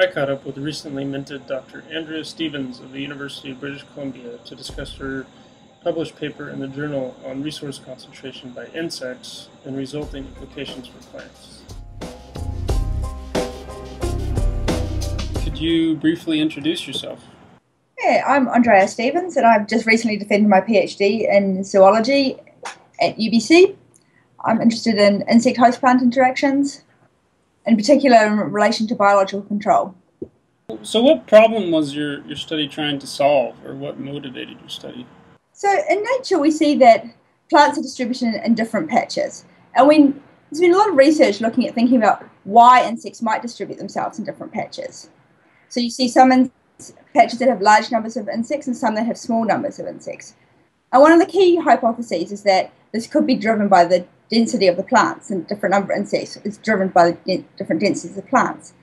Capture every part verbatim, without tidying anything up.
I caught up with recently minted Doctor Andrea Stephens of the University of British Columbia to discuss her published paper in the Journal on Resource Concentration by Insects and Resulting Implications for Plants. Could you briefly introduce yourself? Yeah, I'm Andrea Stephens, and I've just recently defended my PhD in zoology at U B C. I'm interested in insect host plant interactions, in particular in relation to biological control. So what problem was your, your study trying to solve, or what motivated your study? So in nature we see that plants are distributed in different patches, and we, there's been a lot of research looking at thinking about why insects might distribute themselves in different patches. So you see some in patches that have large numbers of insects and some that have small numbers of insects. And one of the key hypotheses is that this could be driven by the density of the plants, and different number of insects is driven by the different densities of plants.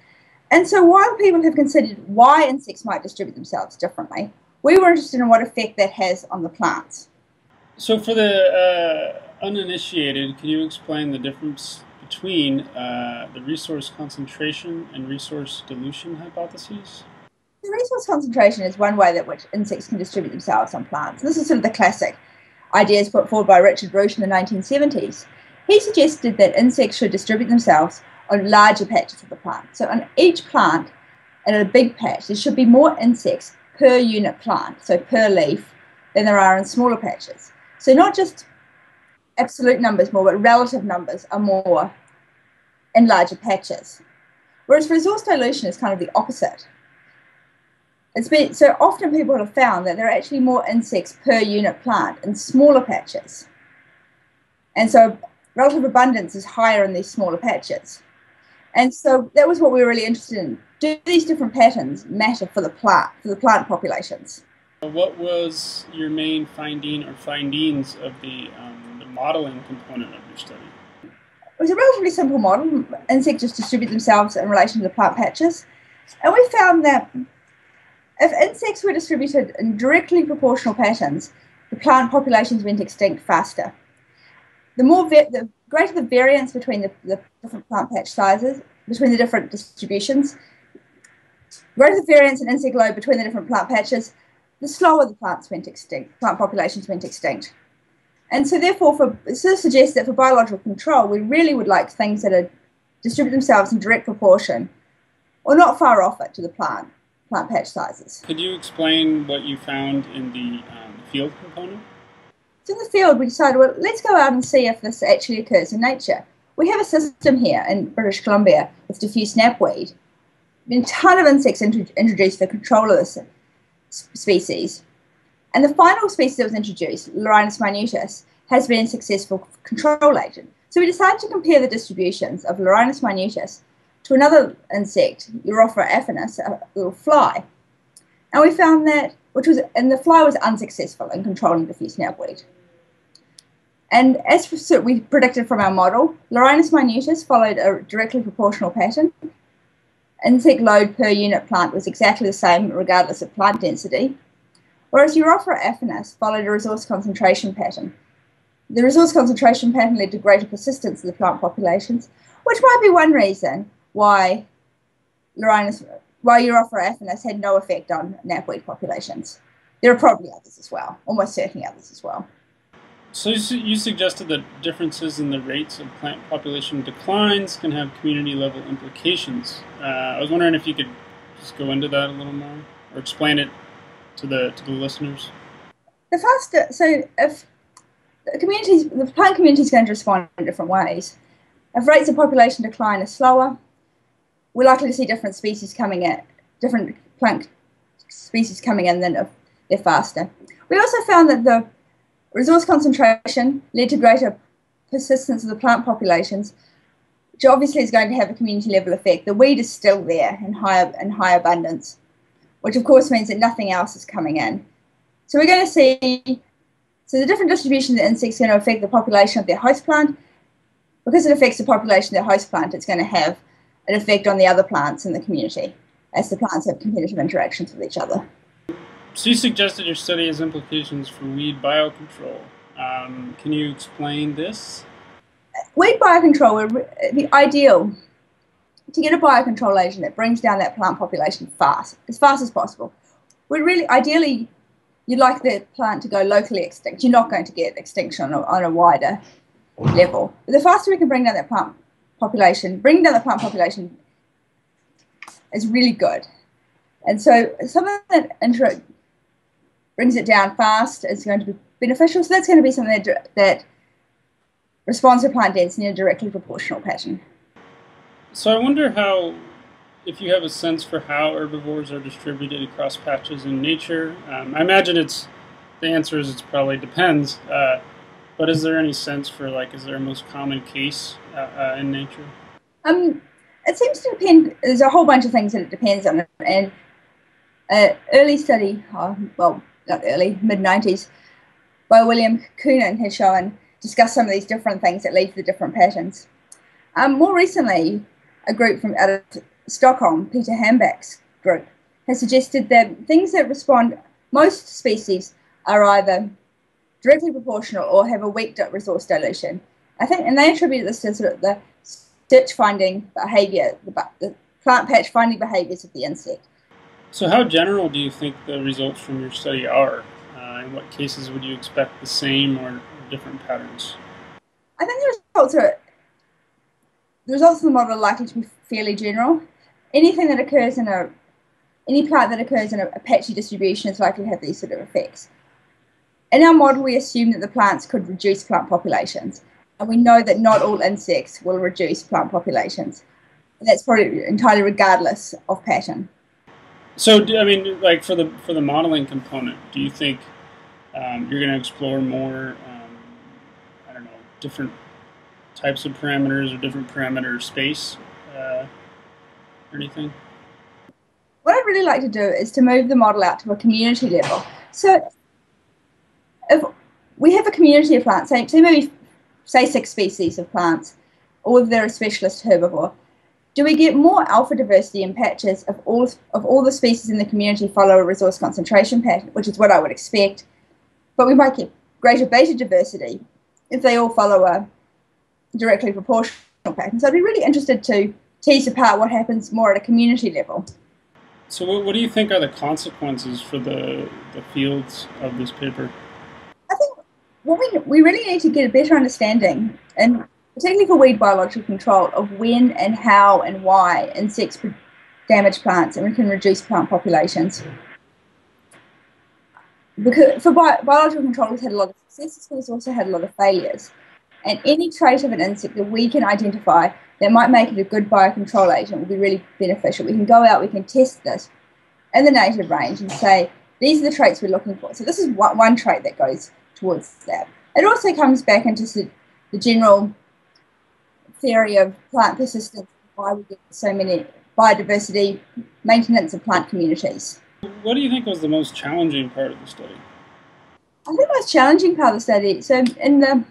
And so while people have considered why insects might distribute themselves differently, we were interested in what effect that has on the plants. So for the uh, uninitiated, can you explain the difference between uh, the resource concentration and resource dilution hypotheses? The resource concentration is one way that which insects can distribute themselves on plants. This is sort of the classic ideas put forward by Richard Roche in the nineteen seventies. He suggested that insects should distribute themselves on larger patches of the plant. So on each plant, in a big patch, there should be more insects per unit plant, so per leaf, than there are in smaller patches. So not just absolute numbers more, but relative numbers are more in larger patches. Whereas resource dilution is kind of the opposite. It's been, so often people have found that there are actually more insects per unit plant in smaller patches. And so relative abundance is higher in these smaller patches. And so that was what we were really interested in. Do these different patterns matter for the plant, for the plant populations? What was your main finding or findings of the, um, the modeling component of your study? It was a relatively simple model. Insects just distribute themselves in relation to the plant patches. And we found that if insects were distributed in directly proportional patterns, the plant populations went extinct faster. The more the greater the variance between the, the different plant patch sizes, between the different distributions, greater the variance in insect load between the different plant patches, the slower the plants went extinct, plant populations went extinct. And so therefore, for, so this suggests that for biological control, we really would like things that are distribute themselves in direct proportion, or not far off it, to the plant. plant patch sizes. Could you explain what you found in the um, field component? So in the field we decided, well, let's go out and see if this actually occurs in nature. We have a system here in British Columbia with diffuse knapweed. A ton of insects int introduced for control of this species. And the final species that was introduced, Larinus minutus, has been a successful control agent. So we decided to compare the distributions of Larinus minutus to another insect, Urophora affinis, a little fly. And we found that, which was, and the fly was unsuccessful in controlling diffuse knapweed. And as for, we predicted from our model, Larinus minutus followed a directly proportional pattern. Insect load per unit plant was exactly the same regardless of plant density, whereas Urophora affinis followed a resource concentration pattern. The resource concentration pattern led to greater persistence of the plant populations, which might be one reason why Larinus, why Urophora affinis had no effect on knapweed populations. There are probably others as well, almost certainly others as well. So you suggested that differences in the rates of plant population declines can have community-level implications. Uh, I was wondering if you could just go into that a little more, or explain it to the to the listeners. The faster, so if the communities, the plant community is going to respond in different ways. If rates of population decline are slower, we're likely to see different species coming in, different plant species coming in than if they're faster. We also found that the resource concentration led to greater persistence of the plant populations, which obviously is going to have a community level effect. The weed is still there in higher in high abundance, which of course means that nothing else is coming in. So we're going to see, so the different distribution of the insects is going to affect the population of their host plant. Because it affects the population of their host plant, it's going to have an effect on the other plants in the community, as the plants have competitive interactions with each other. So you suggested your study has implications for weed biocontrol. Um, can you explain this? Weed biocontrol would be ideal to get a biocontrol agent that brings down that plant population fast, as fast as possible. We'd really, ideally, you'd like the plant to go locally extinct. You're not going to get extinction on a, on a wider level. But the faster we can bring down that plant population, bringing down the plant population is really good. And so something that intro brings it down fast is going to be beneficial. So that's going to be something that, that responds to plant density in a directly proportional pattern. So I wonder how, if you have a sense for how herbivores are distributed across patches in nature. Um, I imagine it's, the answer is it's probably depends, uh, but is there any sense for, like, is there a most common case uh, uh, in nature? Um, it seems to depend, there's a whole bunch of things that it depends on, and an early study, oh, well, not early, mid nineties, by William Koonin has shown, discussed some of these different things that lead to the different patterns. Um, more recently, a group from out of Stockholm, Peter Hamback's group, has suggested that things that respond, most species are either directly proportional or have a weak resource dilution. I think, and they attribute this to sort of the stitch finding behavior, the, the plant patch finding behaviors of the insect. So how general do you think the results from your study are? Uh, in what cases would you expect the same or different patterns? I think the results are, the results of the model are likely to be fairly general. Anything that occurs in a, any plant that occurs in a, a patchy distribution is likely to have these sort of effects. In our model, we assume that the plants could reduce plant populations, and we know that not all insects will reduce plant populations. And that's probably entirely regardless of pattern. So, I mean, like for the for the modeling component, do you think um, you're going to explore more, um, I don't know, different types of parameters or different parameter space uh, or anything? What I'd really like to do is to move the model out to a community level. So if we have a community of plants, say, say maybe say six species of plants, all of them are a specialist herbivore, do we get more alpha diversity in patches if all, of all the species in the community follow a resource concentration pattern, which is what I would expect, but we might get greater beta diversity if they all follow a directly proportional pattern. So I'd be really interested to tease apart what happens more at a community level. So what, what do you think are the consequences for the, the fields of this paper? I think what we, we really need to get a better understanding, and particularly for weed biological control, of when and how and why insects damage plants and we can reduce plant populations. Because for bi biological control, we've had a lot of successes, but we've also had a lot of failures. And any trait of an insect that we can identify that might make it a good biocontrol agent will be really beneficial. We can go out, we can test this in the native range and say, these are the traits we're looking for. So this is one trait that goes towards that. It also comes back into the general theory of plant persistence, why we get so many biodiversity, maintenance of plant communities. What do you think was the most challenging part of the study? I think the most challenging part of the study, so in the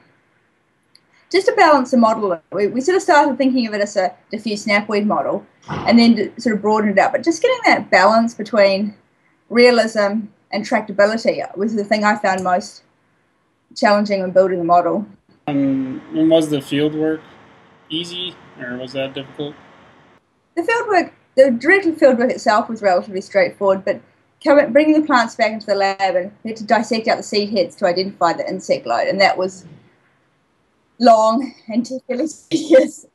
just to balance the model, we, we sort of started thinking of it as a diffuse knapweed model and then sort of broadened it out. But just getting that balance between realism and tractability was the thing I found most challenging when building the model. Um, and was the field work easy, or was that difficult? The field work, the direct field work itself was relatively straightforward, but bringing the plants back into the lab and we had to dissect out the seed heads to identify the insect load, and that was long and particularly tedious.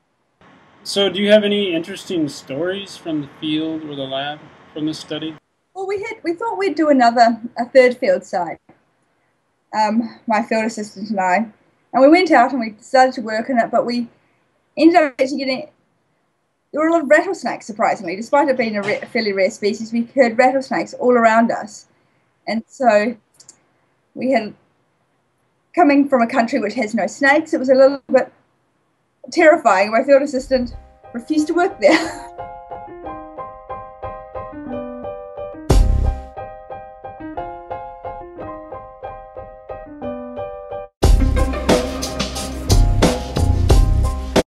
So do you have any interesting stories from the field or the lab from this study? Well, we had we thought we'd do another, a third field site, um, my field assistant and I, and we went out and we started to work on it, but we ended up actually getting, there were a lot of rattlesnakes, surprisingly. Despite it being a, re, a fairly rare species, we heard rattlesnakes all around us. And so we had, coming from a country which has no snakes, it was a little bit terrifying. My field assistant refused to work there.